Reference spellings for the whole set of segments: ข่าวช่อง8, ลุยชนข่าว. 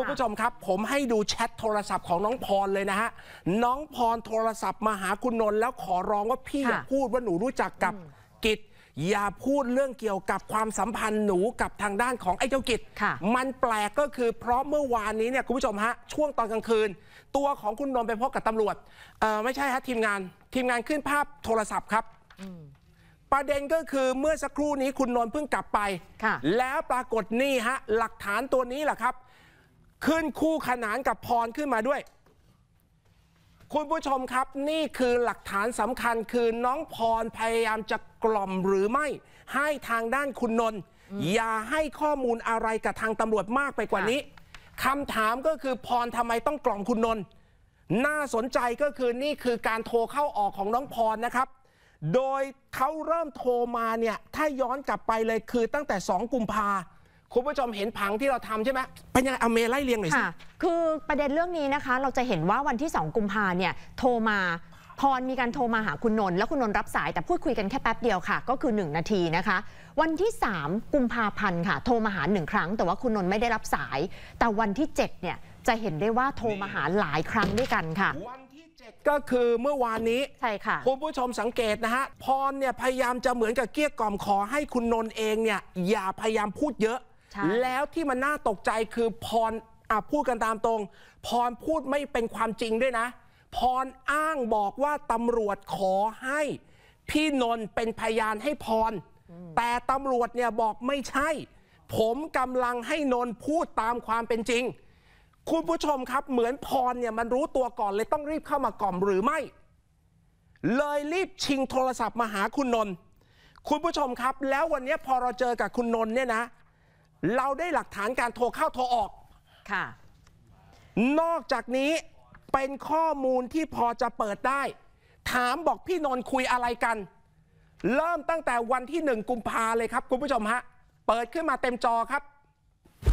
คุณผู้ชมครับผมให้ดูแชทโทรศัพท์ของน้องพรเลยนะฮะน้องพรโทรศัพท์มาหาคุณนนท์แล้วขอร้องว่าพี่อย่าพูดว่าหนูรู้จักกับกิจอย่าพูดเรื่องเกี่ยวกับความสัมพันธ์หนูกับทางด้านของไอ้เจ้ากิจมันแปลกก็คือเพราะเมื่อวานนี้เนี่ยคุณผู้ชมฮะช่วงตอนกลางคืนตัวของคุณนนท์ไปพบกับตำรวจไม่ใช่ฮะทีมงานขึ้นภาพโทรศัพท์ครับประเด็นก็คือเมื่อสักครู่นี้คุณนนท์เพิ่งกลับไปแล้วปรากฏนี่ฮะหลักฐานตัวนี้แหละครับขึ้นคู่ขนานกับพรขึ้นมาด้วยคุณผู้ชมครับนี่คือหลักฐานสำคัญคือน้องพรพยายามจะกล่อมหรือไม่ให้ทางด้านคุณนนท์อย่าให้ข้อมูลอะไรกับทางตำรวจมากไปกว่านี้คำถามก็คือพรทำไมต้องกล่อมคุณนนท์น่าสนใจก็คือนี่คือการโทรเข้าออกของน้องพรนะครับโดยเขาเริ่มโทรมาเนี่ยถ้าย้อนกลับไปเลยคือตั้งแต่2 กุมภาคุณผู้ชมเห็นผังที่เราทำใช่ไหมเป็นยังไงเอาเมไล่เรียงหน่อยสิคือประเด็นเรื่องนี้นะคะเราจะเห็นว่าวันที่2 กุมภาเนี่ยโทรมาพรมีการโทรมาหาคุณนนท์แล้วคุณนนท์รับสายแต่พูดคุยกันแค่แป๊บเดียวค่ะก็คือ1 นาทีนะคะวันที่3 กุมภาพันธ์ค่ะโทรมาหา1 ครั้งแต่ว่าคุณนนท์ไม่ได้รับสายแต่วันที่7เนี่ยจะเห็นได้ว่าโทรมาหาหลายครั้งด้วยกันค่ะวันที่7ก็คือเมื่อวานนี้ใช่ค่ะคุณผู้ชมสังเกตนะฮะพรเนี่ยพยายามจะเหมือนกับเกลี้ยกล่อมขอให้คุณนนท์เองเนี่ยอย่าพยายามพูดเยอะแล้วที่มันน่าตกใจคือพรพูดกันตามตรงพรพูดไม่เป็นความจริงด้วยนะพรอ้างบอกว่าตำรวจขอให้พี่นนท์เป็นพยานให้พรแต่ตำรวจเนี่ยบอกไม่ใช่ผมกำลังให้นนท์พูดตามความเป็นจริงคุณผู้ชมครับเหมือนพรเนี่ยมันรู้ตัวก่อนเลยต้องรีบเข้ามากล่อมหรือไม่เลยรีบชิงโทรศัพท์มาหาคุณนนท์คุณผู้ชมครับแล้ววันนี้พอเราเจอกับคุณนนท์เนี่ยนะเราได้หลักฐานการโทรเข้าโทรออกค่ะนอกจากนี้เป็นข้อมูลที่พอจะเปิดได้ถามบอกพี่นนท์คุยอะไรกันเริ่มตั้งแต่วันที่1 กุมภาเลยครับคุณผู้ชมฮะเปิดขึ้นมาเต็มจอครับ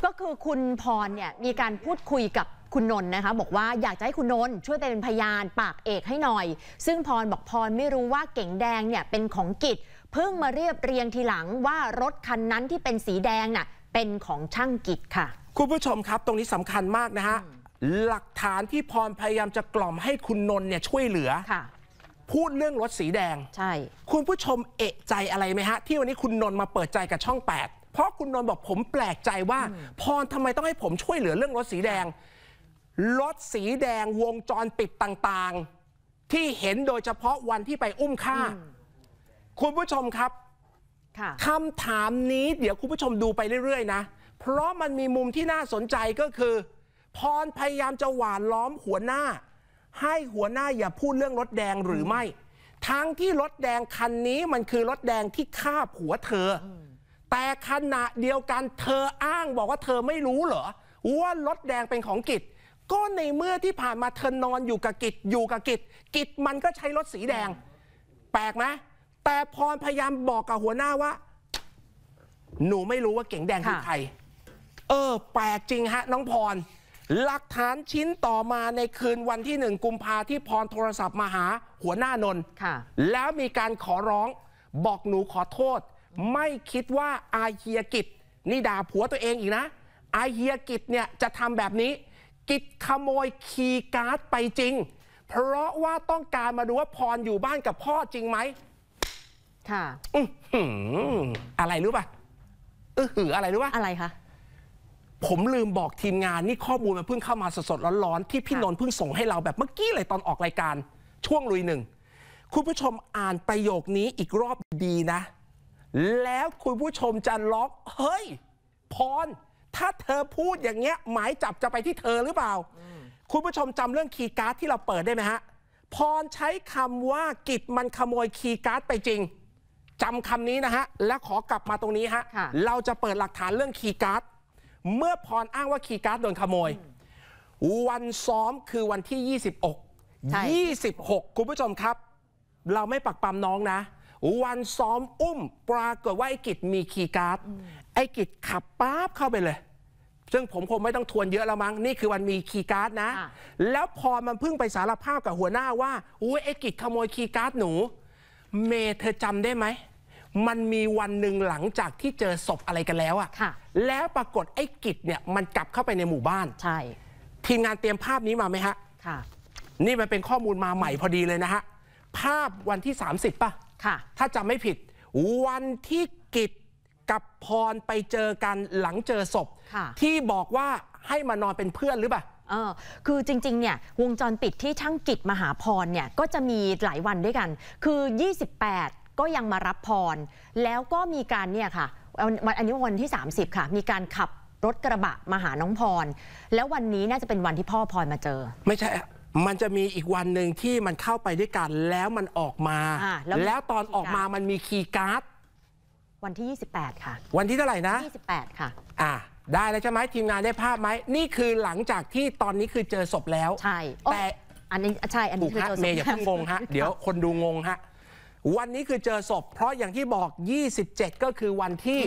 ก็คือคุณพรเนี่ยมีการพูดคุยกับคุณนนท์นะคะบอกว่าอยากจะให้คุณนนท์ช่วยเป็นพยานปากเอกให้หน่อยซึ่งพรบอกพรไม่รู้ว่าเก๋งแดงเนี่ยเป็นของกิจเพิ่งมาเรียบเรียงทีหลังว่ารถคันนั้นที่เป็นสีแดงน่ะเป็นของช่างกิจค่ะคุณผู้ชมครับตรงนี้สำคัญมากนะฮะหลักฐานที่พรพยายามจะกล่อมให้คุณนนท์เนี่ยช่วยเหลือพูดเรื่องรถสีแดงใช่คุณผู้ชมเอะใจอะไรไหมฮะที่วันนี้คุณนนท์มาเปิดใจกับช่อง8เพราะคุณนนท์บอกผมแปลกใจว่าพรทำไมต้องให้ผมช่วยเหลือเรื่องรถสีแดงรถสีแดงวงจรปิดต่างๆที่เห็นโดยเฉพาะวันที่ไปอุ้มฆ่าคุณผู้ชมครับคำถามนี้เดี๋ยวคุณผู้ชมดูไปเรื่อยๆนะเพราะมันมีมุมที่น่าสนใจก็คือพรพยายามจะหว่านล้อมหัวหน้าให้หัวหน้าอย่าพูดเรื่องรถแดงหรือไม่ทั้งที่รถแดงคันนี้มันคือรถแดงที่ฆ่าผัวเธอแต่ขณะเดียวกันเธออ้างบอกว่าเธอไม่รู้เหรอว่ารถแดงเป็นของกิจก็ในเมื่อที่ผ่านมาเธอนอนอยู่กับกิจมันก็ใช้รถสีแดงแปลกไหมแต่พรพยายามบอกกับหัวหน้าว่าหนูไม่รู้ว่าเก๋งแดงคือใครแปลกจริงฮะน้องพรหลักฐานชิ้นต่อมาในคืนวันที่1 กุมภาที่พรโทรศัพท์มาหาหัวหน้านนท์แล้วมีการขอร้องบอกหนูขอโทษไม่คิดว่าอาเฮียกิจนี่ด่าผัวตัวเองอีกนะอาเฮียกิจเนี่ยจะทำแบบนี้กิจขโมยคีย์การ์ดไปจริงเพราะว่าต้องการมาดูว่าพรอยู่บ้านกับพ่อจริงไหมค่ะอะไรรู้ป่ะอะไรรู้ป่ะอะไรคะผมลืมบอกทีมงานนี่ข้อมูลมันเพิ่งเข้ามาสดๆร้อนๆที่พี่นนท์เพิ่งส่งให้เราแบบเมื่อกี้เลยตอนออกรายการช่วงลุยหนึ่งคุณผู้ชมอ่านประโยคนี้อีกรอบดีนะแล้วคุณผู้ชมจะล็อกเฮ้ยพรถ้าเธอพูดอย่างเงี้ยหมายจับจะไปที่เธอหรือเปล่าคุณผู้ชมจำเรื่องคีย์การ์ดที่เราเปิดได้ไหมฮะพรใช้คำว่ากิจมันขโมยคีย์การ์ดไปจริงจำคำนี้นะฮะและขอกลับมาตรงนี้ฮะเราจะเปิดหลักฐานเรื่องคีย์การ์ดเมื่อพรอ้างว่าคีย์การ์ดโดนขโมยวันซ้อมคือวันที่26คุณผู้ชมครับเราไม่ปักปำน้องนะวันซ้อมอุ้มปรากฏว่าไอ้กิจมีคีย์การ์ดไอ้กิจขับป๊าบเข้าไปเลยซึ่งผมคงไม่ต้องทวนเยอะแล้วมั้งนี่คือวันมีคีย์การ์ดนะแล้วพรมันเพิ่งไปสารภาพกับหัวหน้าว่าไอ้กิจขโมยคีย์การ์ดหนูเมย์เธอจำได้ไหม มันมีวันหนึ่งหลังจากที่เจอศพอะไรกันแล้วอะแล้วปรากฏไอ้กิจเนี่ยมันกลับเข้าไปในหมู่บ้านใช่ทีมงานเตรียมภาพนี้มาไหมฮะค่ะนี่มันเป็นข้อมูลมาใหม่พอดีเลยนะฮะภาพวันที่30ป่ะค่ะถ้าจำไม่ผิดวันที่กิจกับพรไปเจอกันหลังเจอศพที่บอกว่าให้มานอนเป็นเพื่อนหรือเปล่าคือจริงๆเนี่ยวงจรปิดที่ช่างกิจมาหาพรเนี่ยก็จะมีหลายวันด้วยกันคือ28ก็ยังมารับพรแล้วก็มีการเนี่ยค่ะอันนี้วันที่30ค่ะมีการขับรถกระบะมาหาน้องพรแล้ววันนี้น่าจะเป็นวันที่พ่อพรมาเจอไม่ใช่มันจะมีอีกวันหนึ่งที่มันเข้าไปด้วยกันแล้วมันออกมาแล้วตอนออกมามันมีคีย์การ์ดวันที่28ค่ะวันที่เท่าไหร่นะ28ค่ะได้แล้วใช่ไหมทีมงานได้ภาพไหมนี่คือหลังจากที่ตอนนี้คือเจอศพแล้วใช่แต่อันนี้ใช่อันนี้คือเจอศพเมย์อย่าเพิ่งงงฮะเดี๋ยวคนดูงงฮะวันนี้คือเจอศพเพราะอย่างที่บอก27ก็คือวันที่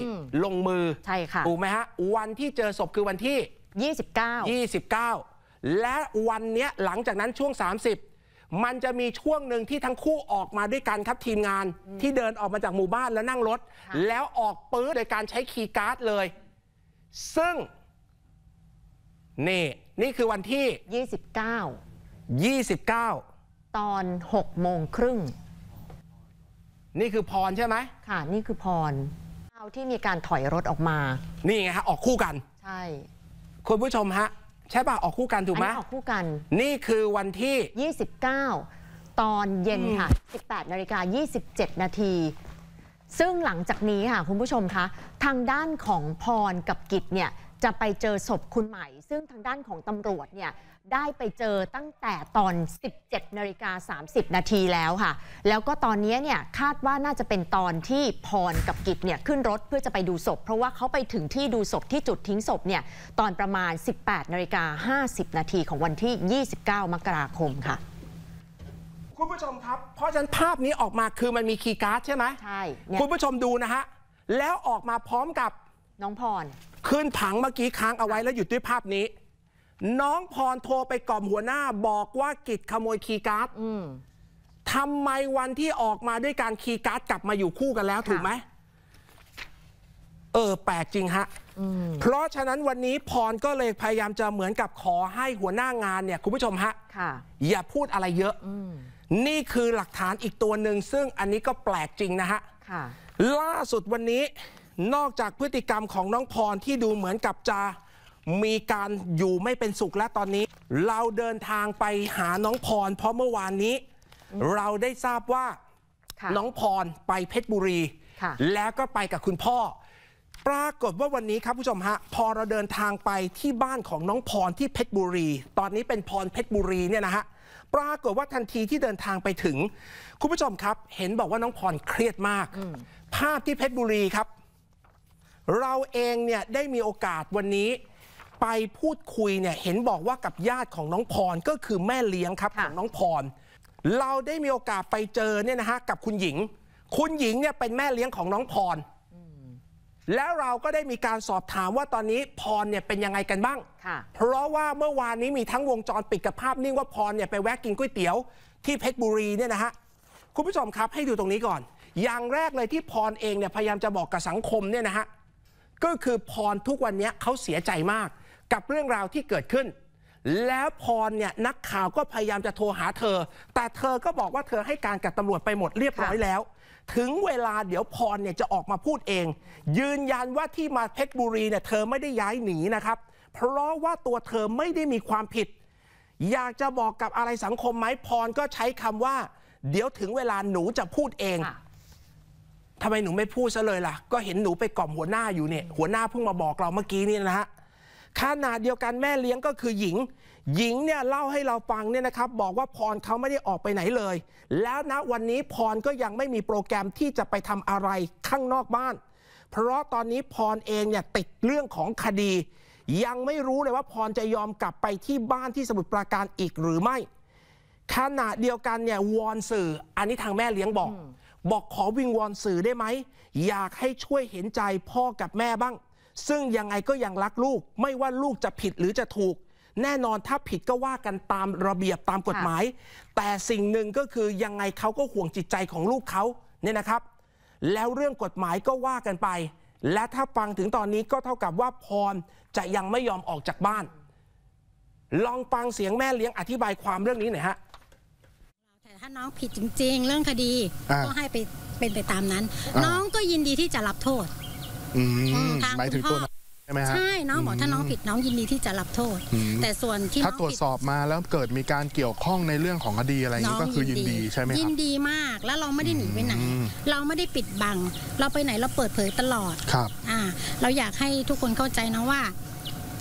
ลงมือใช่ค่ะถูกไหมฮะวันที่เจอศพคือวันที่29และวันเนี้ยหลังจากนั้นช่วง30มันจะมีช่วงหนึ่งที่ทั้งคู่ออกมาด้วยกันครับทีมงานที่เดินออกมาจากหมู่บ้านแล้วนั่งรถแล้วออกปื้ดโดยการใช้คีย์การ์ดเลยซึ่งนี่คือวันที่29ตอน18:30นี่คือพรใช่ไหมค่ะนี่คือพรที่มีการถอยรถออกมานี่ไงฮะออกคู่กันใช่คุณผู้ชมฮะใช่ป่ะออกคู่กันถูกไหมออกคู่กันนี่คือวันที่29ตอนเย็นค่ะ 18:27 นาทีซึ่งหลังจากนี้ค่ะคุณผู้ชมคะทางด้านของพรกับกิจเนี่ยจะไปเจอศพคุณใหม่ซึ่งทางด้านของตำรวจเนี่ยได้ไปเจอตั้งแต่ตอน 17:30 นาทีแล้วค่ะแล้วก็ตอนนี้เนี่ยคาดว่าน่าจะเป็นตอนที่พรกับกิจเนี่ยขึ้นรถเพื่อจะไปดูศพเพราะว่าเขาไปถึงที่ดูศพที่จุดทิ้งศพเนี่ยตอนประมาณ 18:50 นาทีของวันที่ 29 มกราคมค่ะคุณผู้ชมครับเพราะฉะนั้นภาพนี้ออกมาคือมันมีคีย์การ์ดใช่ไหมใช่คุณผู้ชมดูนะฮะแล้วออกมาพร้อมกับน้องพรขึ้นผังเมื่อกี้ค้างเอาไว้แล้วหยุดด้วยภาพนี้น้องพรโทรไปกล่อมหัวหน้าบอกว่ากิจขโมยคีย์การ์ดทำไมวันที่ออกมาด้วยการคีย์การ์ดกลับมาอยู่คู่กันแล้วถูกไหมแปลกจริงฮะเพราะฉะนั้นวันนี้พรก็เลยพยายามจะเหมือนกับขอให้หัวหน้างานเนี่ยคุณผู้ชมฮะอย่าพูดอะไรเยอะนี่คือหลักฐานอีกตัวหนึ่งซึ่งอันนี้ก็แปลกจริงนะฮะล่าสุดวันนี้นอกจากพฤติกรรมของน้องพรที่ดูเหมือนกับจะมีการอยู่ไม่เป็นสุขแล้วตอนนี้เราเดินทางไปหาน้องพรเพราะเมื่อวานนี้เราได้ทราบว่าน้องพรไปเพชรบุรีแล้วก็ไปกับคุณพ่อปรากฏว่าวันนี้ครับผู้ชมฮะพอเราเดินทางไปที่บ้านของน้องพรที่เพชรบุรีตอนนี้เป็นพรเพชรบุรีเนี่ยนะฮะปรากฏว่าทันทีที่เดินทางไปถึงคุณผู้ชมครับเห็นบอกว่าน้องพรเครียดมากภาพที่เพชรบุรีครับเราเองเนี่ยได้มีโอกาสวันนี้ไปพูดคุยเนี่ยเห็นบอกว่ากับญาติของน้องพรก็คือแม่เลี้ยงครับของน้องพรเราได้มีโอกาสไปเจอเนี่ยนะฮะกับคุณหญิงเนี่ยเป็นแม่เลี้ยงของน้องพรแล้วเราก็ได้มีการสอบถามว่าตอนนี้พรเนี่ยเป็นยังไงกันบ้างเพราะว่าเมื่อวานนี้มีทั้งวงจรปิดกับภาพนิ่งว่าพรเนี่ยไปแวะกินก๋วยเตี๋ยวที่เพชรบุรีเนี่ยนะฮะคุณผู้ชมครับให้ดูตรงนี้ก่อนอย่างแรกเลยที่พรเองเนี่ยพยายามจะบอกกับสังคมเนี่ยนะฮะก็คือพรทุกวันนี้เขาเสียใจมากกับเรื่องราวที่เกิดขึ้นแล้วพรเนี่ยนักข่าวก็พยายามจะโทรหาเธอแต่เธอก็บอกว่าเธอให้การกับตำรวจไปหมดเรียบร้อยแล้วถึงเวลาเดี๋ยวพรเนี่ยจะออกมาพูดเองยืนยันว่าที่มาเพชรบุรีเนี่ยเธอไม่ได้ย้ายหนีนะครับเพราะว่าตัวเธอไม่ได้มีความผิดอยากจะบอกกับอะไรสังคมไหมพรก็ใช้คำว่าเดี๋ยวถึงเวลาหนูจะพูดเองทำไมหนูไม่พูดซะเลยล่ะก็เห็นหนูไปกล่อมหัวหน้าอยู่เนี่ยหัวหน้าเพิ่งมาบอกเราเมื่อกี้นี่นะฮะขณะเดียวกันแม่เลี้ยงก็คือหญิงเนี่ยเล่าให้เราฟังเนี่ยนะครับบอกว่าพรเขาไม่ได้ออกไปไหนเลยแล้วนะวันนี้พรก็ยังไม่มีโปรแกรมที่จะไปทำอะไรข้างนอกบ้านเพราะตอนนี้พรเองเนี่ยติดเรื่องของคดียังไม่รู้เลยว่าพรจะยอมกลับไปที่บ้านที่สมุทรปราการอีกหรือไม่ขณะเดียวกันเนี่ยวอนสื่ออันนี้ทางแม่เลี้ยงบอกขอวิงวอนสื่อได้ไหมอยากให้ช่วยเห็นใจพ่อกับแม่บ้างซึ่งยังไงก็ยังรักลูกไม่ว่าลูกจะผิดหรือจะถูกแน่นอนถ้าผิดก็ว่ากันตามระเบียบตามกฎหมายแต่สิ่งหนึ่งก็คือยังไงเขาก็ห่วงจิตใจของลูกเขาเนี่ยนะครับ แล้วเรื่องกฎหมายก็ว่ากันไปและถ้าฟังถึงตอนนี้ก็เท่ากับว่าพรจะยังไม่ยอมออกจากบ้านลองฟังเสียงแม่เลี้ยงอธิบายความเรื่องนี้หน่อยฮะแต่ถ้าน้องผิดจริงๆเรื่องคดีก็ให้ไปเป็นไปตามนั้นน้องก็ยินดีที่จะรับโทษหมายถึงตัวใช่น้องบอกถ้าน้องผิดน้องยินดีที่จะรับโทษแต่ส่วนที่ถ้าตรวจสอบมาแล้วเกิดมีการเกี่ยวข้องในเรื่องของคดีอะไรนี้ก็คือยินดีใช่ไหมครับยินดีมากแล้วเราไม่ได้หนีไปไหนเราไม่ได้ปิดบังเราไปไหนเราเปิดเผยตลอดครับเราอยากให้ทุกคนเข้าใจนะว่า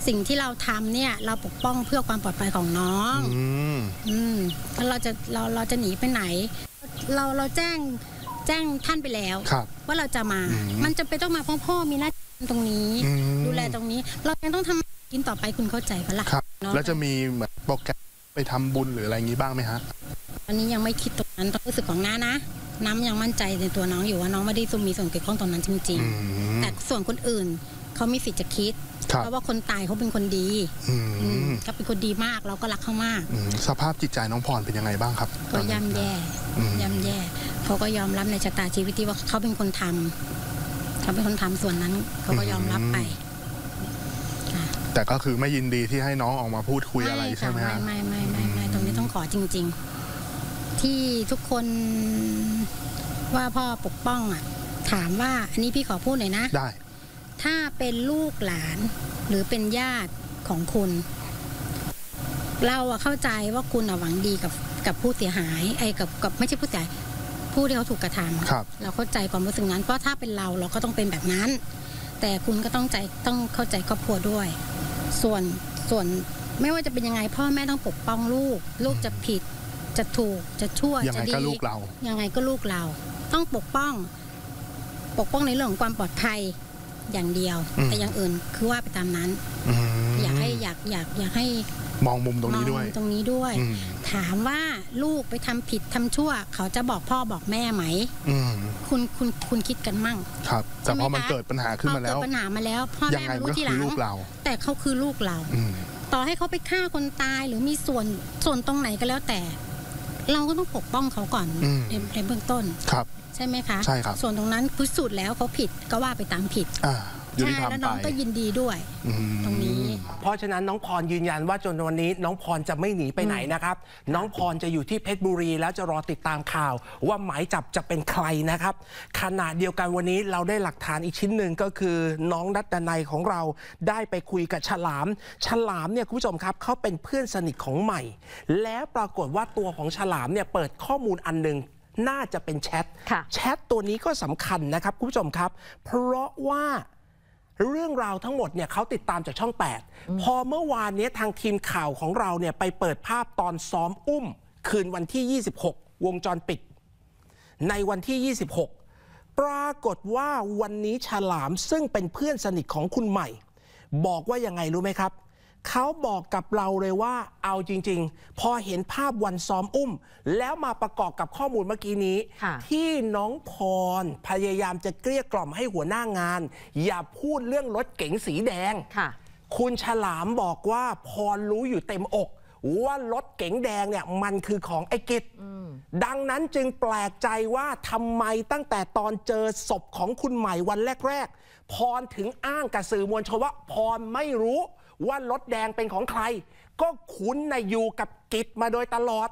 สิ่งที่เราทำเนี่ยเราปกป้องเพื่อความปลอดภัยของน้องเราจะหนีไปไหนเราแจ้งท่านไปแล้วว่าเราจะมามันจะไปต้องมาเพราะพ่อมีหน้าที่ตรงนี้ดูแลตรงนี้เรายังต้องทำกินต่อไปคุณเข้าใจปะล่ะแล้วจะมีเหมือนโปรแกรมไปทำบุญหรืออะไรงี้บ้างไหมฮะอันนี้ยังไม่คิดตรงนั้นต้องรู้สึกของน้านะน้ำยังมั่นใจในตัวน้องอยู่ว่าน้องไม่ได้มีส่วนเกี่ยวข้องตรงนั้นจริงๆแต่ส่วนคนอื่นเขามีสิทธิ์จะคิดเพราะว่าคนตายเขาเป็นคนดีก็เป็นคนดีมากเราก็รักเขามากสภาพจิตใจน้องพรเป็นยังไงบ้างครับก็ย่ำแย่เขาก็ยอมรับในชะตาชีวิตที่ว่าเขาเป็นคนทำเขาเป็นคนทำส่วนนั้นเขาก็ยอมรับไปแต่ก็คือไม่ยินดีที่ให้น้องออกมาพูดคุยอะไรใช่ไหมครับไม่ตรงนี้ต้องขอจริงๆที่ทุกคนว่าพ่อปกป้องอ่ะถามว่าอันนี้พี่ขอพูดหน่อยนะได้ถ้าเป็นลูกหลานหรือเป็นญาติของคุณเราเข้าใจว่าคุณหวังดีกับผู้เสียหายกับไม่ใช่ผู้เสียหายผู้ที่เขาถูกกระทำเราเข้าใจความรู้สึกนั้นเพราะถ้าเป็นเราก็ต้องเป็นแบบนั้นแต่คุณก็ต้องเข้าใจครอบครัวด้วยส่วนไม่ว่าจะเป็นยังไงพ่อแม่ต้องปกป้องลูกจะผิดจะถูกจะชั่วจะดียังไงก็ลูกเราต้องปกป้องในเรื่องของความปลอดภัยอย่างเดียวแต่อย่างอื่นคือว่าไปตามนั้นอยากให้มองมุมตรงนี้ด้วยถามว่าลูกไปทำผิดทำชั่วเขาจะบอกพ่อบอกแม่ไหมคุณคิดกันมั่งครับแต่พอมันเกิดปัญหาขึ้นมาแล้วพ่อแม่รู้ทีหลังแต่เขาคือลูกเราต่อให้เขาไปฆ่าคนตายหรือมีส่วนตรงไหนก็แล้วแต่เราก็ต้องปกป้องเขาก่อนในเบื้องต้นครับใช่ไหมคะใช่ครับส่วนตรงนั้นพิสูจน์แล้วเขาผิดก็ว่าไปตามผิดใช่แล้วน้องก็ยินดีด้วยตรงนี้เพราะฉะนั้นน้องพรยืนยันว่าจนวันนี้น้องพรจะไม่หนีไปไหนนะครับน้องพรจะอยู่ที่เพชรบุรีแล้วจะรอติดตามข่าวว่าหมายจับจะเป็นใครนะครับขณะเดียวกันวันนี้เราได้หลักฐานอีกชิ้นหนึ่งก็คือน้องรัตนัยของเราได้ไปคุยกับฉลามเนี่ยคุณผู้ชมครับเขาเป็นเพื่อนสนิทของใหม่แล้วปรากฏว่าตัวของฉลามเนี่ยเปิดข้อมูลอันหนึ่งน่าจะเป็นแชทตัวนี้ก็สำคัญนะครับคุณผู้ชมครับเพราะว่าเรื่องราวทั้งหมดเนี่ยเขาติดตามจากช่อง8พอเมื่อวานนี้ทางทีมข่าวของเราเนี่ยไปเปิดภาพตอนซ้อมอุ้มคืนวันที่26วงจรปิดในวันที่26ปรากฏว่าวันนี้ฉลามซึ่งเป็นเพื่อนสนิทของคุณใหม่บอกว่ายังไงรู้ไหมครับเขาบอกกับเราเลยว่าเอาจริงๆพอเห็นภาพวันซ้อมอุ้มแล้วมาประกอบกับข้อมูลเมื่อกี้นี้ที่น้องพรพยายามจะเกลี้ยกล่อมให้หัวหน้างานอย่าพูดเรื่องรถเก๋งสีแดง คุณฉลามบอกว่าพรรู้อยู่เต็มอกว่ารถเก๋งแดงเนี่ยมันคือของไอ้กิจดังนั้นจึงแปลกใจว่าทำไมตั้งแต่ตอนเจอศพของคุณใหม่วันแรกๆพรถึงอ้างกับสื่อมวลชนว่าพรไม่รู้ว่ารถแดงเป็นของใครก็คุ้นนะอยู่กับกิจมาโดยตลอด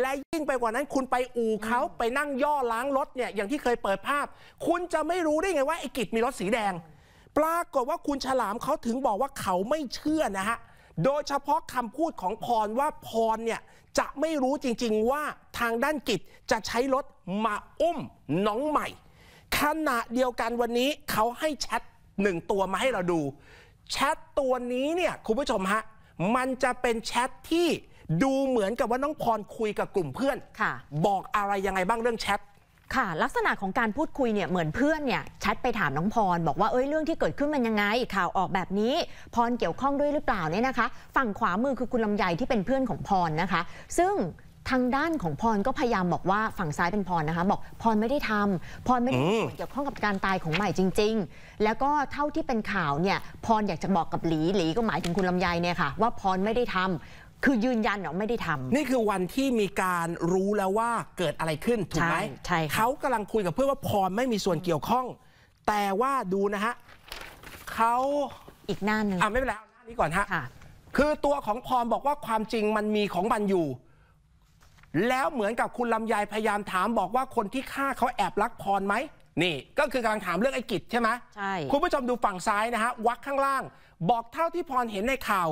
และยิ่งไปกว่านั้นคุณไปอู่เขาไปนั่งย่อล้างรถเนี่ยอย่างที่เคยเปิดภาพคุณจะไม่รู้ได้ไงว่าไอ้กิจมีรถสีแดงปรากฏว่าคุณฉลามเขาถึงบอกว่าเขาไม่เชื่อนะฮะโดยเฉพาะคำพูดของพรว่าพรเนี่ยจะไม่รู้จริงๆว่าทางด้านกิจจะใช้รถมาอุ้มน้องใหม่ขณะเดียวกันวันนี้เขาให้แชท1 ตัวมาให้เราดูแชทตัวนี้เนี่ยคุณผู้ชมฮะมันจะเป็นแชทที่ดูเหมือนกับว่าน้องพรคุยกับกลุ่มเพื่อนบอกอะไรยังไงบ้างเรื่องแชทค่ะลักษณะของการพูดคุยเนี่ยเหมือนเพื่อนเนี่ยแชทไปถามน้องพรบอกว่าเรื่องที่เกิดขึ้นมันยังไงข่าวออกแบบนี้พรเกี่ยวข้องด้วยหรือเปล่าเนี่ยนะคะฝั่งขวามือคือคุณลำไยที่เป็นเพื่อนของพรนะคะซึ่งทางด้านของพรก็พยายามบอกว่าฝั่งซ้ายเป็นพรนะคะบอกพรไม่ได้ทำพรไม่ได้มีส่วนเกี่ยวข้องกับการตายของใหม่จริงๆแล้วก็เท่าที่เป็นข่าวเนี่ยพรอยากจะบอกกับหลีก็หมายถึงคุณลำไยเนี่ยค่ะว่าพรไม่ได้ทำ คือยืนยันเนาะไม่ได้ทำนี่คือวันที่มีการรู้แล้วว่าเกิดอะไรขึ้นถูกไหมใช่เขากำลังคุยกับเพื่อนว่าพรไม่มีส่วนเกี่ยวข้องแต่ว่าดูนะฮะเขาอีกหน้าหนึ่งไม่เป็นไรเอาหน้านี้ก่อนฮะคือตัวของพรบอกว่าความจริงมันมีของมันอยู่แล้วเหมือนกับคุณลำไยพยายามถามบอกว่าคนที่ฆ่าเขาแอบรักพรไหมนี่ก็คือกำลังถามเรื่องไอ้กิจใช่ไหมใช่คุณผู้ชมดูฝั่งซ้ายนะฮะวักข้างล่างบอกเท่าที่พรเห็นในข่าว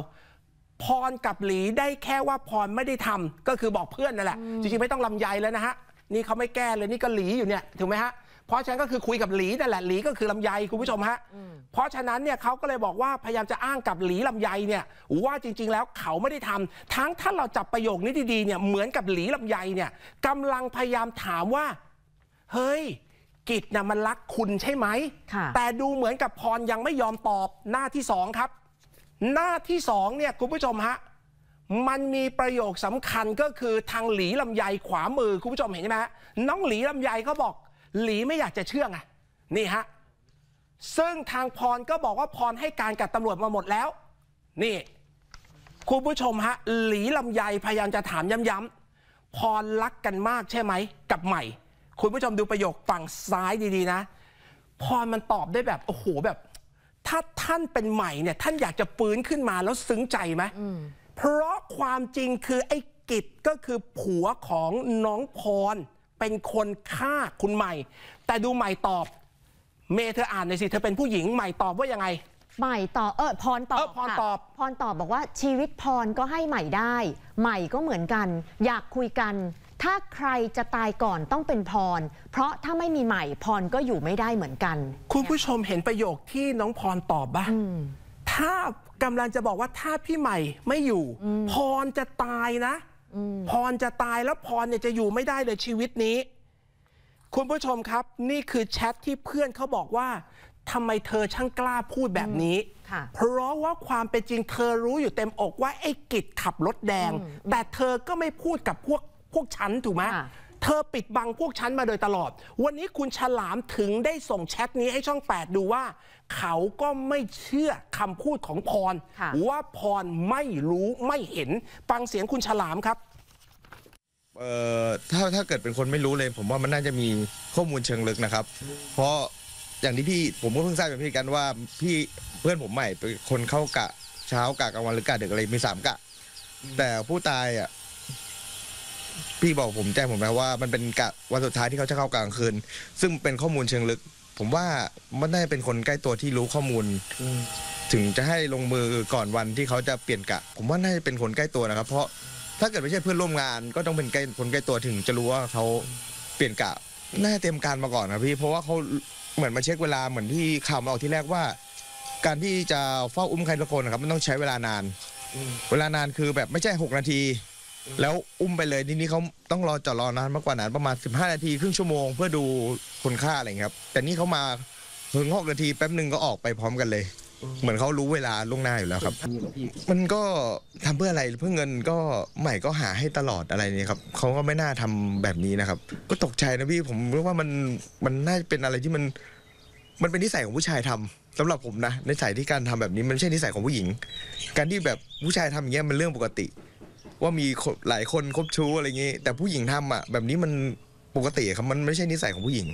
พรกับหลีได้แค่ว่าพรไม่ได้ทำก็คือบอกเพื่อนนั่นแหละจริงๆไม่ต้องลำไยแล้วนะฮะนี่เขาไม่แก้เลยนี่ก็หลีอยู่เนี่ยถูกไหมฮะเพราะฉะนั้นก็คือคุยกับหลีนั่นแหละหลีก็คือลำไยคุณผู้ชมฮะเพราะฉะนั้นเนี่ยเขาก็เลยบอกว่าพยายามจะอ้างกับหลีลำไยเนี่ยว่าจริงๆแล้วเขาไม่ได้ทำทั้งถ้าเราจับประโยคนี้ดีๆเนี่ยเหมือนกับหลีลำไยเนี่ยกำลังพยายามถามว่าเฮ้ยกิจนะมันรักคุณใช่ไหมแต่ดูเหมือนกับพรยังไม่ยอมตอบหน้าที่สองครับหน้าที่สองเนี่ยคุณผู้ชมฮะมันมีประโยคสำคัญก็คือทางหลีลำไยขวามือคุณผู้ชมเห็นไหมฮะน้องหลีลำไยเขาบอกหลีไม่อยากจะเชื่อไงนี่ฮะซึ่งทางพรก็บอกว่าพรให้การกับตำรวจมาหมดแล้วนี่คุณผู้ชมฮะหลีลำไยพยายามจะถามย้ำๆพรรักกันมากใช่ไหมกับใหม่คุณผู้ชมดูประโยคฝั่งซ้ายดีๆนะพรมันตอบได้แบบโอ้โหแบบถ้าท่านเป็นใหม่เนี่ยท่านอยากจะปืนขึ้นมาแล้วซึ้งใจไหมเพราะความจริงคือไอ้กิจก็คือผัวของน้องพรเป็นคนฆ่าคุณใหม่แต่ดูใหม่ตอบเมย์เธออ่านหน่อยสิเธอเป็นผู้หญิงใหม่ตอบว่ายังไงใหม่ตอบพรตอบพรตอบบอกว่าชีวิตพรก็ให้ใหม่ได้ใหม่ก็เหมือนกันอยากคุยกันถ้าใครจะตายก่อนต้องเป็นพรเพราะถ้าไม่มีใหม่พรก็อยู่ไม่ได้เหมือนกันคุณผู้ชมเห็นประโยคที่น้องพรตอบป่ะถ้ากำลังจะบอกว่าถ้าพี่ใหม่ไม่อยู่พรจะตายนะพรจะตายแล้วพรเนี่ยจะอยู่ไม่ได้เลยชีวิตนี้คุณผู้ชมครับนี่คือแชทที่เพื่อนเขาบอกว่าทำไมเธอช่างกล้าพูดแบบนี้เพราะว่าความเป็นจริงเธอรู้อยู่เต็มอกว่าไอ้กิจขับรถแดงแต่เธอก็ไม่พูดกับพวกฉันถูกไหมเธอปิดบังพวกฉันมาโดยตลอดวันนี้คุณฉลามถึงได้ส่งแชทนี้ให้ช่อง8ดูว่าเขาก็ไม่เชื่อคำพูดของพรว่าพรไม่รู้ไม่เห็นฟังเสียงคุณฉลามครับถ้าเกิดเป็นคนไม่รู้เลยผมว่ามันน่าจะมีข้อมูลเชิงลึกนะครับเพราะอย่างที่พี่ผมก็เพิ่งทราบจากพี่กันว่าพี่เพื่อนผมใหม่เป็นคนเข้ากะเช้ากะกลางวันหรือกะดึกอะไรมี3กะแต่ผู้ตายอ่ะพี่บอกผมแจ้งผมไปว่ามันเป็นกะวันสุดท้ายที่เขาจะเข้ากลางคืนซึ่งเป็นข้อมูลเชิงลึกผมว่ามันน่าจะเป็นคนใกล้ตัวที่รู้ข้อมูลถึงจะให้ลงมือก่อนวันที่เขาจะเปลี่ยนกะผมว่าน่าจะเป็นคนใกล้ตัวนะครับเพราะถ้าเกิดไม่ใช่เพื่อนร่วมงานก็ต้องเป็นคนใกล้ตัวถึงจะรู้ว่าเขาเปลี่ยนกะน่าจะเตรียมการมาก่อนครับพี่เพราะว่าเขาเหมือนมาเช็คเวลาเหมือนที่ข่าวมาออกที่แรกว่าการที่จะเฝ้าอุ้มใครสักคนนะครับมันต้องใช้เวลานานคือแบบไม่ใช่6นาทีแล้วอุ้มไปเลยนี่เขาต้องรอจอดรอนานมากกว่านั้นประมาณ15นาทีครึ่งชั่วโมงเพื่อดูคนฆ่าอะไรครับแต่นี่เขามาถึง6นาทีแป๊บหนึ่งก็ออกไปพร้อมกันเลยเหมือนเขารู้เวลาล่วงหน้าอยู่แล้วครับมันก็ทำเพื่ออะไรเพื่อเงินก็ใหม่ก็หาให้ตลอดอะไรนี่ครับเขาก็ไม่น่าทำแบบนี้นะครับก็ตกใจนะพี่ผมเรียกว่ามันน่าจะเป็นอะไรที่มันเป็นนิสัยของผู้ชายทำสำหรับผมนะนิสัยที่การทำแบบนี้มันไม่ใช่นิสัยของผู้หญิงการที่แบบผู้ชายทำอย่างเงี้ยมันเรื่องปกติว่ามีหลายคนคบชู้อะไรเงี้ยแต่ผู้หญิงทำอ่ะแบบนี้มันปกติครับมันไม่ใช่นิสัยของผู้หญิง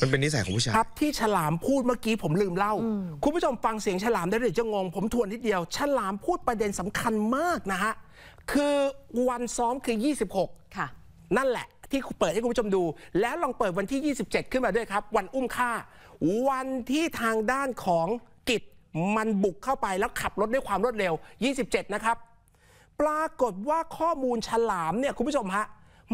มันเป็นนิสัยของผู้ชายครับที่ฉลามพูดเมื่อกี้ผมลืมเล่าคุณผู้ชมฟังเสียงฉลามได้หรือจะงงผมทวนนิดเดียวฉลามพูดประเด็นสำคัญมากนะฮะคือวันซ้อมคือ26ค่ะนั่นแหละที่เปิดให้คุณผู้ชมดูแล้วลองเปิดวันที่27ขึ้นมาด้วยครับวันอุ้มฆ่าวันที่ทางด้านของกิจมันบุกเข้าไปแล้วขับรถด้วยความรวดเร็ว27นะครับปรากฏว่าข้อมูลฉลามเนี่ยคุณผู้ชมฮะ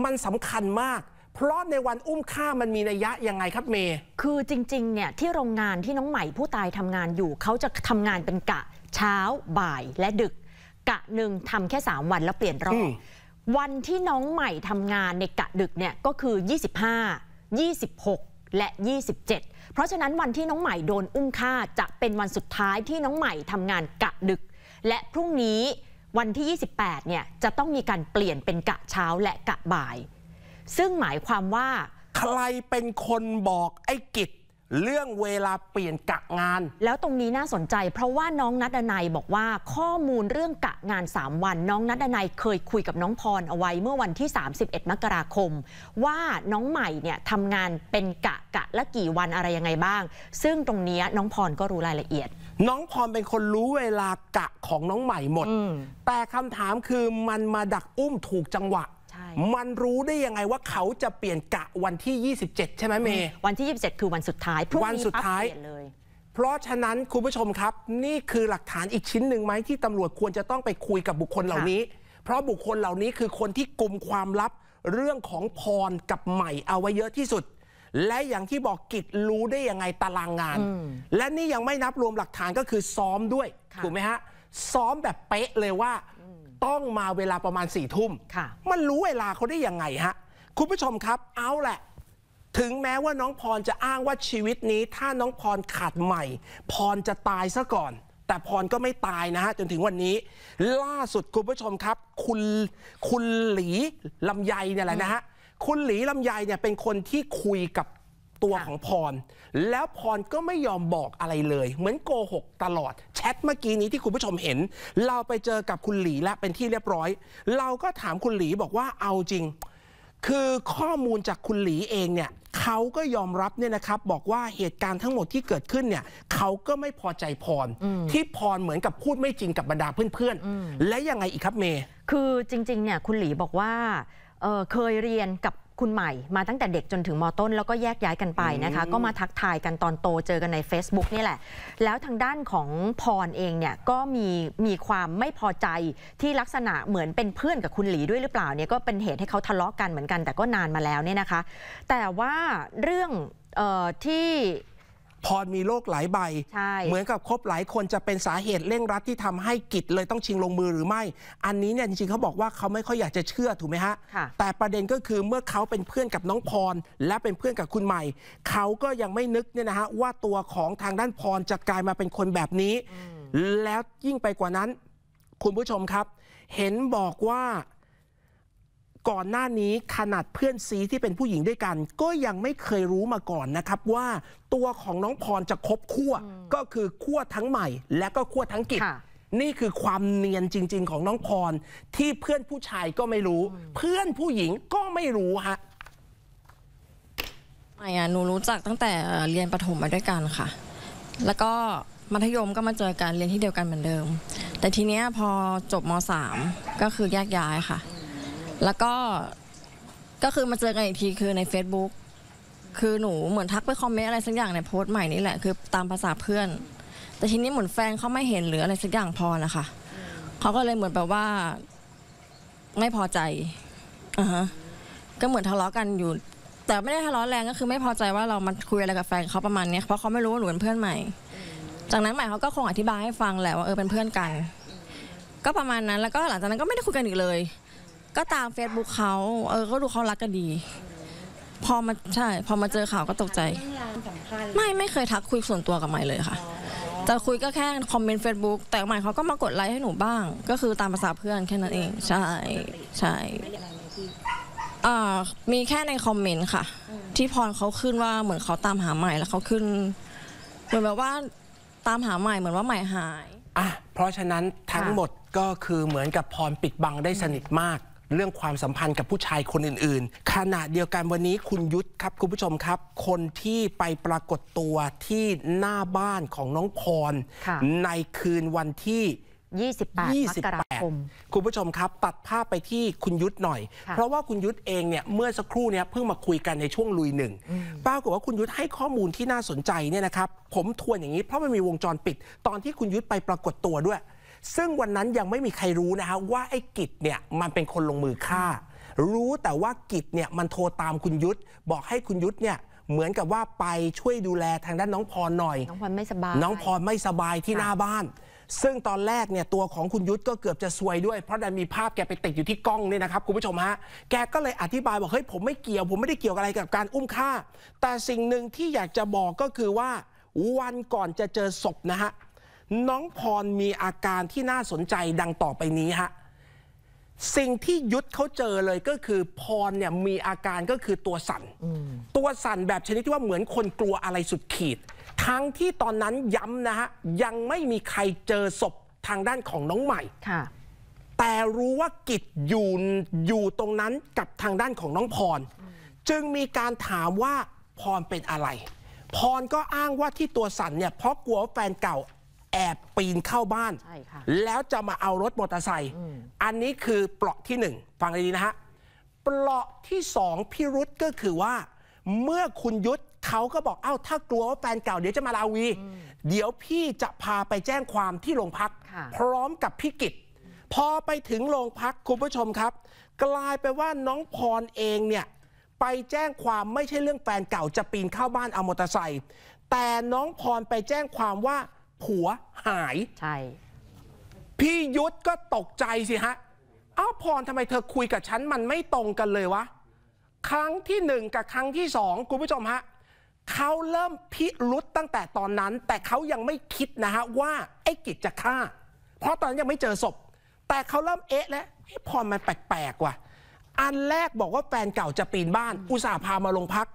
มันสำคัญมากเพราะในวันอุ้มฆ่ามันมีนัยยะยังไงครับเมย์คือจริงๆเนี่ยที่โรงงานที่น้องใหม่ผู้ตายทำงานอยู่เขาจะทำงานเป็นกะเช้าบ่ายและดึกกะหนึ่งทำแค่3วันแล้วเปลี่ยนรอบวันที่น้องใหม่ทำงานในกะดึกเนี่ยก็คือ25, 26 และ 27เพราะฉะนั้นวันที่น้องใหม่โดนอุ้มฆ่าจะเป็นวันสุดท้ายที่น้องใหม่ทำงานกะดึกและพรุ่งนี้วันที่28เนี่ยจะต้องมีการเปลี่ยนเป็นกะเช้าและกะบ่ายซึ่งหมายความว่าใครเป็นคนบอกไอ้กิจ เรื่องเวลาเปลี่ยนกะงานแล้วตรงนี้น่าสนใจเพราะว่าน้องณัฐดนัยบอกว่าข้อมูลเรื่องกะงาน3วันน้องณัฐดนัยเคยคุยกับน้องพรเอาไว้เมื่อวันที่31มกราคมว่าน้องใหม่เนี่ยทำงานเป็นกะละกี่วันอะไรยังไงบ้างซึ่งตรงนี้น้องพรก็รู้รายละเอียดน้องพรเป็นคนรู้เวลากะของน้องใหม่หมดแต่คำถามคือมันมาดักอุ้มถูกจังหวะมันรู้ได้ยังไงว่าเขาจะเปลี่ยนกะวันที่27ใช่ไหมเมย์วันที่27คือวันสุดท้ายพรุ่งนี้ปั๊บเปลี่ยนเลยเพราะฉะนั้นคุณผู้ชมครับนี่คือหลักฐานอีกชิ้นหนึ่งไหมที่ตำรวจควรจะต้องไปคุยกับบุคคลเหล่านี้เพราะบุคคลเหล่านี้คือคนที่กุมความลับเรื่องของพรกับใหม่เอาไว้เยอะที่สุดและอย่างที่บอกกิจรู้ได้ยังไงตารางงานและนี่ยังไม่นับรวมหลักฐานก็คือซ้อมด้วยถูกไหมฮะซ้อมแบบเป๊ะเลยว่าต้องมาเวลาประมาณ4 ทุ่มมันรู้เวลาเขาได้ยังไงฮะคุณผู้ชมครับเอาแหละถึงแม้ว่าน้องพรจะอ้างว่าชีวิตนี้ถ้าน้องพรขาดใหม่พรจะตายซะก่อนแต่พรก็ไม่ตายนะฮะจนถึงวันนี้ล่าสุดคุณผู้ชมครับคุณหลีลำไยเนี่ยแหละนะฮะคุณหลีลำไยเนี่ยเป็นคนที่คุยกับตัวของพรแล้วพรก็ไม่ยอมบอกอะไรเลยเหมือนโกหกตลอดแชทเมื่อกี้นี้ที่คุณผู้ชมเห็นเราไปเจอกับคุณหลีและเป็นที่เรียบร้อยเราก็ถามคุณหลีบอกว่าเอาจริงคือข้อมูลจากคุณหลีเองเนี่ยเขาก็ยอมรับเนี่ยนะครับบอกว่าเหตุการณ์ทั้งหมดที่เกิดขึ้นเนี่ยเขาก็ไม่พอใจพรที่พรเหมือนกับพูดไม่จริงกับบรรดาเพื่อนๆและยังไงอีกครับเมย์คือจริงๆเนี่ยคุณหลีบอกว่าเคยเรียนกับคุณใหม่มาตั้งแต่เด็กจนถึงม.ต้นแล้วก็แยกย้ายกันไปนะคะก็มาทักทายกันตอนโตเจอกันใน Facebook นี่แหละแล้วทางด้านของพรเองเนี่ยก็มีความไม่พอใจที่ลักษณะเหมือนเป็นเพื่อนกับคุณหลีด้วยหรือเปล่าเนี่ยก็เป็นเหตุให้เขาทะเลาะกันเหมือนกันแต่ก็นานมาแล้วเนี่ยนะคะแต่ว่าเรื่องที่พรมีโรคหลายใบเหมือนกับคบหลายคนจะเป็นสาเหตุเร่งรัดที่ทำให้กิจเลยต้องชิงลงมือหรือไม่อันนี้เนี่ยจริงๆเขาบอกว่าเขาไม่ค่อยอยากจะเชื่อถูกไหมฮะแต่ประเด็นก็คือเมื่อเขาเป็นเพื่อนกับน้องพรและเป็นเพื่อนกับคุณใหม่เขาก็ยังไม่นึกเนี่ยนะฮะว่าตัวของทางด้านพรจะกลายมาเป็นคนแบบนี้แล้วยิ่งไปกว่านั้นคุณผู้ชมครับเห็นบอกว่าก่อนหน้านี้ขนาดเพื่อนซีที่เป็นผู้หญิงด้วยกันก็ยังไม่เคยรู้มาก่อนนะครับว่าตัวของน้องพรจะคบคั่วก็คือคั่วทั้งใหม่และก็คั่วทั้งกิจนี่คือความเนียนจริงๆของน้องพรที่เพื่อนผู้ชายก็ไม่รู้เพื่อนผู้หญิงก็ไม่รู้ฮะหนูรู้จักตั้งแต่เรียนประถมมาด้วยกันค่ะแล้วก็มัธยมก็มาเจอกันเรียนที่เดียวกันเหมือนเดิมแต่ทีเนี้ยพอจบม.3 ก็คือแยกย้ายค่ะแล้วก็คือมาเจอกันอีกทีคือใน Facebook คือหนูเหมือนทักไปคอมเมนต์อะไรสักอย่างในโพสต์ใหม่นี่แหละคือตามภาษาเพื่อนแต่ทีนี้เหมือนแฟนเขาไม่เห็นหรืออะไรสักอย่างพอนะคะเขาก็เลยเหมือนแบบว่าไม่พอใจก็เหมือนทะเลาะกันอยู่แต่ไม่ได้ทะเลาะแรงก็คือไม่พอใจว่าเรามันคุยอะไรกับแฟนเขาประมาณนี้เพราะเขาไม่รู้ว่าหนูเป็นเพื่อนใหม่จากนั้นใหม่เขาก็คงอธิบายให้ฟังแหละว่าเป็นเพื่อนกันก็ประมาณนั้นแล้วก็หลังจากนั้นก็ไม่ได้คุยกันอีกเลยก็ตาม Facebook เขาก็ดูเขารักกันดีพอมาเจอข่าวก็ตกใจไม่เคยทักคุยส่วนตัวกับใหม่เลยค่ะจะคุยก็แค่คอมเมนต์ Facebook แต่ใหม่เขาก็มากดไลค์ให้หนูบ้างก็คือตามภาษาเพื่อนแค่นั้นเองใช่มีแค่ในคอมเมนต์ค่ะที่พรเขาขึ้นว่าเหมือนเขาตามหาใหม่แล้วเขาขึ้นเหมือนแบบว่าตามหาใหม่เหมือนว่าใหม่หายเพราะฉะนั้นทั้งหมดก็คือเหมือนกับพรปิดบังได้สนิทมากเรื่องความสัมพันธ์กับผู้ชายคนอื่นๆขณะเดียวกันวันนี้คุณยุทธครับคุณผู้ชมครับคนที่ไปปรากฏตัวที่หน้าบ้านของน้องพรในคืนวันที่28 มกราคมคุณผู้ชมครับตัดภาพไปที่คุณยุทธหน่อยเพราะว่าคุณยุทธเองเนี่ยเมื่อสักครู่เนี่ยเพิ่งมาคุยกันในช่วงลุยหนึ่งปรากฏว่าคุณยุทธให้ข้อมูลที่น่าสนใจเนี่ยนะครับผมทวนอย่างนี้เพราะมันมีวงจรปิดตอนที่คุณยุทธไปปรากฏตัวด้วยซึ่งวันนั้นยังไม่มีใครรู้นะฮะว่าไอ้กิจเนี่ยมันเป็นคนลงมือฆ่ารู้แต่ว่ากิจเนี่ยมันโทรตามคุณยุทธบอกให้คุณยุทธเนี่ยเหมือนกับว่าไปช่วยดูแลทางด้านน้องพรหน่อยน้องพรไม่สบายที่หน้าบ้านซึ่งตอนแรกเนี่ยตัวของคุณยุทธก็เกือบจะซวยด้วยเพราะดันมีภาพแกไปติดอยู่ที่กล้องเนี่ยนะครับคุณผู้ชมฮะแกก็เลยอธิบายบอกเฮ้ยผมไม่เกี่ยวอะไรกับการอุ้มฆ่าแต่สิ่งหนึ่งที่อยากจะบอกก็คือว่าวันก่อนจะเจอศพนะฮะน้องพรมีอาการที่น่าสนใจดังต่อไปนี้ฮะ สิ่งที่ยุทธเขาเจอเลยก็คือพรเนี่ยมีอาการก็คือตัวสั่นแบบชนิดที่ว่าเหมือนคนกลัวอะไรสุดขีดทั้งที่ตอนนั้นย้ำนะฮะยังไม่มีใครเจอศพทางด้านของน้องใหม่แต่รู้ว่ากิจอยู่ตรงนั้นกับทางด้านของน้องพรจึงมีการถามว่าพรเป็นอะไรพรก็อ้างว่าที่ตัวสั่นเนี่ยเพราะกลัวแฟนเก่าแอบปีนเข้าบ้านแล้วจะมาเอารถมอเตอร์ไซค์อันนี้คือเปราะที่1ฟังดีๆนะฮะเปราะที่2พิรุธก็คือว่าเมื่อคุณยุทธเขาก็บอกเอ้าถ้ากลัวว่าแฟนเก่าเดี๋ยวจะมาลาวีเดี๋ยวพี่จะพาไปแจ้งความที่โรงพักพร้อมกับพี่กิจพอไปถึงโรงพักคุณผู้ชมครับกลายไปว่าน้องพรเองเนี่ยไปแจ้งความไม่ใช่เรื่องแฟนเก่าจะปีนเข้าบ้านเอามอเตอร์ไซค์แต่น้องพรไปแจ้งความว่าผัวหายใช่พี่ยุทธก็ตกใจสิฮะเอ้าพรทำไมเธอคุยกับฉันมันไม่ตรงกันเลยวะครั้งที่1กับครั้งที่2คุณผู้ชมฮะเขาเริ่มพิรุธตั้งแต่ตอนนั้นแต่เขายังไม่คิดนะฮะว่าไอ้กิจจะฆ่าเพราะตอนนั้นยังไม่เจอศพแต่เขาเริ่มเอ๊ะแล้วพรมันแปลกๆว่ะอันแรกบอกว่าแฟนเก่าจะปีนบ้านอุตส่าห์พามาลงพัก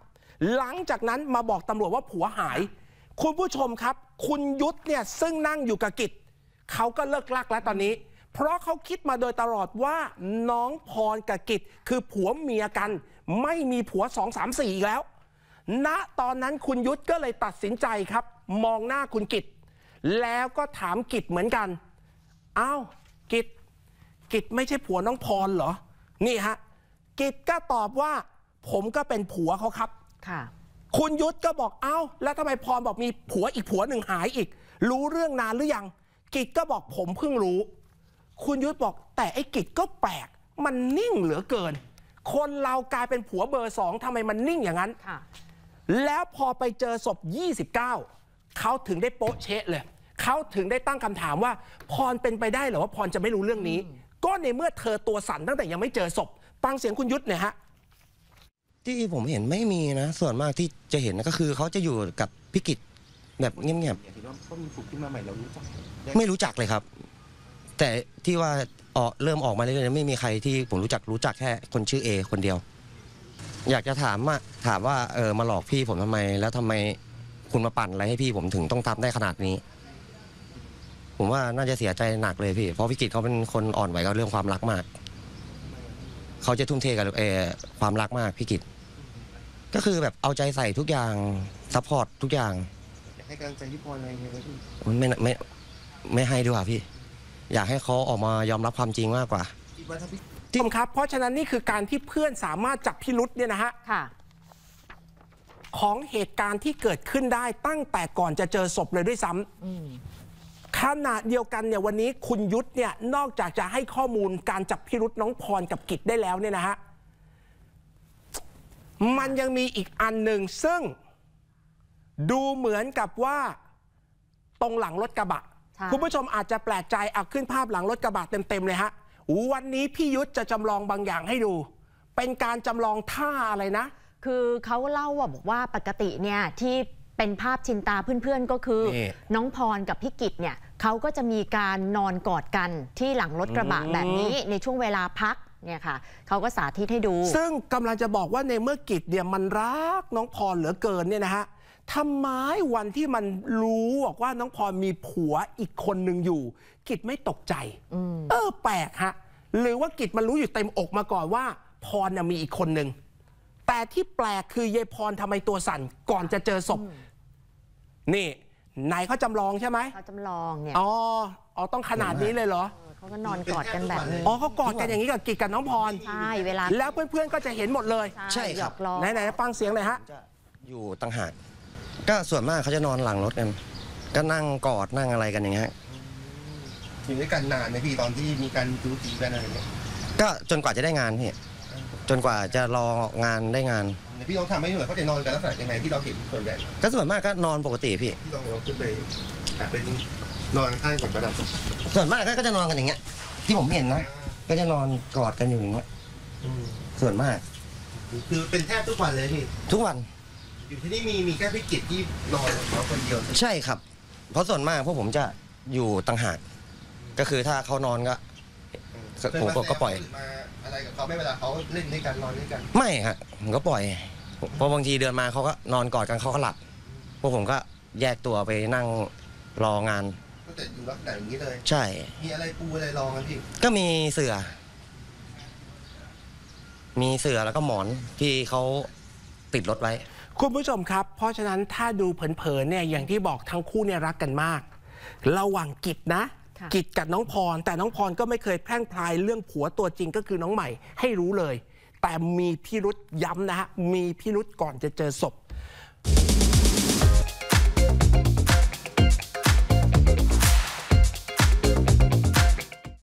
หลังจากนั้นมาบอกตำรวจว่าผัวหายคุณผู้ชมครับคุณยุทธเนี่ยซึ่งนั่งอยู่กับกิจเขาก็เลิกลักแล้วตอนนี้เพราะเขาคิดมาโดยตลอดว่าน้องพรกับกิจคือผัวเมียกันไม่มีผัว2 3 4อีกแล้วณตอนนั้นคุณยุทธก็เลยตัดสินใจครับมองหน้าคุณกิจแล้วก็ถามกิจเหมือนกันอ้าวกิจไม่ใช่ผัวน้องพรเหรอนี่ฮะกิจก็ตอบว่าผมก็เป็นผัวเขาครับค่ะคุณยุทธก็บอกเอ้าแล้วทำไมพรบอกมีผัวอีกผัวหนึ่งหายอีกรู้เรื่องนานหรือยังกิจก็บอกผมเพิ่งรู้คุณยุทธบอกแต่ไอ้กิจก็แปลกมันนิ่งเหลือเกินคนเรากลายเป็นผัวเบอร์2ทำไมมันนิ่งอย่างนั้นแล้วพอไปเจอศพ29เขาถึงได้โป๊ะเชะเลยเขาถึงได้ตั้งคำถามว่าพรเป็นไปได้หรือว่าพรจะไม่รู้เรื่องนี้ก็ในเมื่อเธอตัวสั่นตั้งแต่ยังไม่เจอศพฟังเสียงคุณยุทธเนี่ยฮะที่ผมเห็นไม่มีนะส่วนมากที่จะเห็นก็คือเขาจะอยู่กับพิกิจแบบเงียบๆเขามีฝึกขึ้นมาใหม่เรารู้จักไม่รู้จักเลยครับแต่ที่ว่าเริ่มออกมาเรื่อยๆไม่มีใครที่ผมรู้จักแค่คนชื่อเอคนเดียวอยากจะถามว่ามาหลอกพี่ผมทำไมแล้วทำไมคุณมาปั่นอะไรให้พี่ผมถึงต้องทำได้ขนาดนี้ผมว่าน่าจะเสียใจหนักเลยพี่เพราะพิกิจเขาเป็นคนอ่อนไหวกับเรื่องความรักมากเขาจะทุ่มเทกับความรักมากพิกิจก็คือแบบเอาใจใส่ทุกอย่างซัพพอร์ตทุกอย่างอยากให้กำลังใจพี่พรอะไรอย่างเงี้ยไม่ให้ด้วยพี่อยากให้เขาออกมายอมรับความจริงมากกว่าจริงครับเพราะฉะนั้นนี่คือการที่เพื่อนสามารถจับพิรุธเนี่ยนะฮะของเหตุการณ์ที่เกิดขึ้นได้ตั้งแต่ก่อนจะเจอศพเลยด้วยซ้ำขณะเดียวกันเนี่ยวันนี้คุณยุทธเนี่ยนอกจากจะให้ข้อมูลการจับพิรุธน้องพรกับกิจได้แล้วเนี่ยนะฮะมันยังมีอีกอันหนึ่งซึ่งดูเหมือนกับว่าตรงหลังรถกระบะคุณผู้ชมอาจจะแปลกใจเอาขึ้นภาพหลังรถกระบะเต็มๆเลยฮะวันนี้พี่ยุทธจะจำลองบางอย่างให้ดูเป็นการจำลองท่าอะไรนะคือเขาเล่าว่าบอกว่าปกติเนี่ยที่เป็นภาพชินตาเพื่อนๆก็คือน้องพรกับพี่กิจเนี่ยเขาก็จะมีการนอนกอดกันที่หลังรถกระบะแบบนี้ในช่วงเวลาพักเนี่ยค่ะเขาก็สาธิตให้ดูซึ่งกำลังจะบอกว่าในเมื่อกิจเนี่ยมันรักน้องพรเหลือเกินเนี่ยนะฮะทำไมวันที่มันรู้บอกว่าน้องพรมีผัวอีกคนหนึ่งอยู่กิจไม่ตกใจแปลกฮะหรือว่ากิจมันรู้อยู่เต็มอกมาก่อนว่าพรน่ะมีอีกคนหนึ่งแต่ที่แปลกคือยายพรทำไมตัวสั่นก่อนจะเจอศพนี่ไหนเขาจำลองใช่ไหมเขาจำลองเนี่ยอ๋อต้องขนาดนี้เลยเหรอเขาก็นอนกอดกันแบบนี้อ๋อเขากอดกันอย่างนี้กับกิจกับน้องพรใช่เวลาแล้วเพื่อนๆก็จะเห็นหมดเลยใช่ครับไหนฟังเสียงหน่อยฮะอยู่ต่างหากก็ส่วนมากเขาจะนอนหลังรถกันก็นั่งกอดนั่งอะไรกันอย่างเงี้ยอยู่ด้วยกันนานไหมพี่ตอนที่มีการจู้จี้กันอะไรเงี้ยก็จนกว่าจะได้งานพี่จนกว่าจะรองานได้งานพี่ลองทำไม่เหมือนเขาจะนอนกันลักษณะยังไงที่เราเห็นส่วนใหญ่ก็ส่วนมากก็นอนปกติพี่ที่ลองขึ้นไปเป็นนอนข้างกับกระดาษส่วนมากก็จะนอนกันอย่างเงี้ยที่ผมเห็นนะก็จะนอนกอดกันอยู่อย่างเงี้ยส่วนมากคือเป็นแทบทุกวันเลยพี่ทุกวันอยู่ที่นี่มีแค่พิกิจที่นอนเขาคนเดียวใช่ครับเพราะส่วนมากพวกผมจะอยู่ต่างหากก็คือถ้าเขานอนก็ ผมก็ปล่อยอะไรกับเขาไม่เวลาเขาเล่นด้วยกันนอนด้วยกันไม่ฮะผมก็ปล่อยเพราะบางทีเดินมาเขาก็นอนกอดกันเขาก็หลับพวกผมก็แยกตัวไปนั่งรองานก็แต่อยู่ลักษณะอย่างนี้เลยใช่มีอะไรปูอะไรรองกันพี่ก็มีเสือแล้วก็หมอนที่เขาติดรถไว้คุณผู้ชมครับเพราะฉะนั้นถ้าดูเผินๆเนี่ยอย่างที่บอกทั้งคู่เนี่ยรักกันมากระหว่างกิจนะกิจกับน้องพรแต่น้องพรก็ไม่เคยแพร่งพรายเรื่องผัวตัวจริงก็คือน้องใหม่ให้รู้เลยแต่มีพิรุษย้ำนะฮะมีพิรุษก่อนจะเจอศพ